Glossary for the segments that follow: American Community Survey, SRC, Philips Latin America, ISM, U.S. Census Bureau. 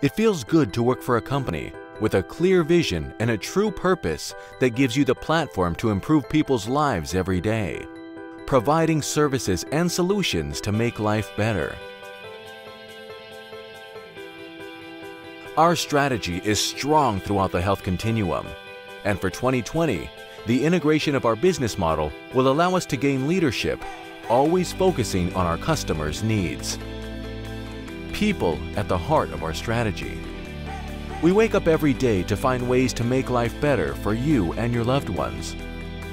It feels good to work for a company with a clear vision and a true purpose that gives you the platform to improve people's lives every day, providing services and solutions to make life better. Our strategy is strong throughout the health continuum, and for 2020, the integration of our business model will allow us to gain leadership, always focusing on our customers' needs. People at the heart of our strategy. We wake up every day to find ways to make life better for you and your loved ones.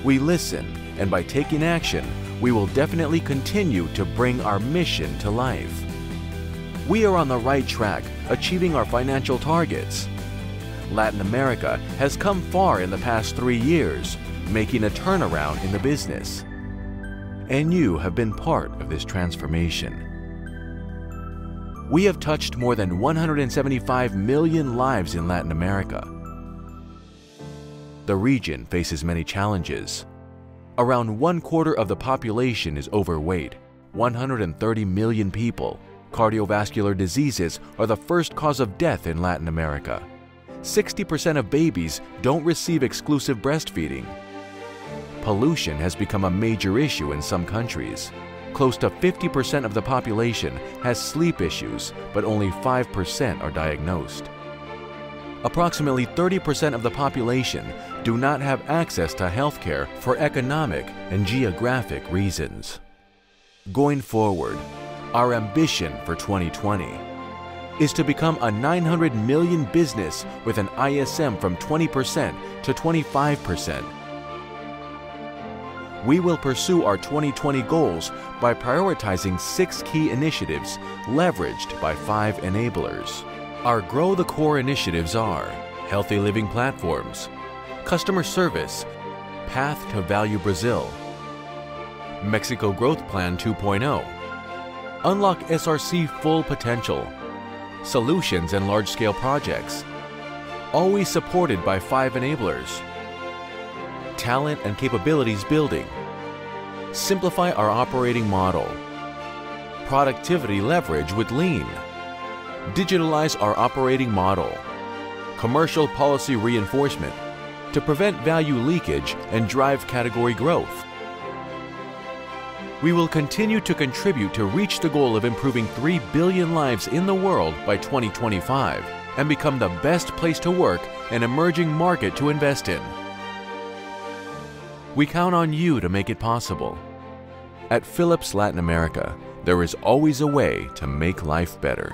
We listen, and by taking action, we will definitely continue to bring our mission to life. We are on the right track, achieving our financial targets. Latin America has come far in the past 3 years, making a turnaround in the business. And you have been part of this transformation. We have touched more than 175 million lives in Latin America. The region faces many challenges. Around 1/4 of the population is overweight, 130 million people. Cardiovascular diseases are the first cause of death in Latin America. 60% of babies don't receive exclusive breastfeeding. Pollution has become a major issue in some countries. Close to 50% of the population has sleep issues, but only 5% are diagnosed. Approximately 30% of the population do not have access to health care for economic and geographic reasons. Going forward, our ambition for 2020 is to become a 900 million business with an ISM from 20% to 25%. We will pursue our 2020 goals by prioritizing 6 key initiatives leveraged by 5 enablers. Our Grow the Core initiatives are Healthy Living Platforms, Customer Service, Path to Value Brazil, Mexico Growth Plan 2.0, Unlock SRC Full Potential, Solutions and Large-Scale Projects, always supported by 5 enablers. Talent and capabilities building, simplify our operating model, productivity leverage with lean, digitalize our operating model, commercial policy reinforcement to prevent value leakage and drive category growth. We will continue to contribute to reach the goal of improving 3 billion lives in the world by 2025 and become the best place to work and emerging market to invest in. We count on you to make it possible. At Philips Latin America, there is always a way to make life better.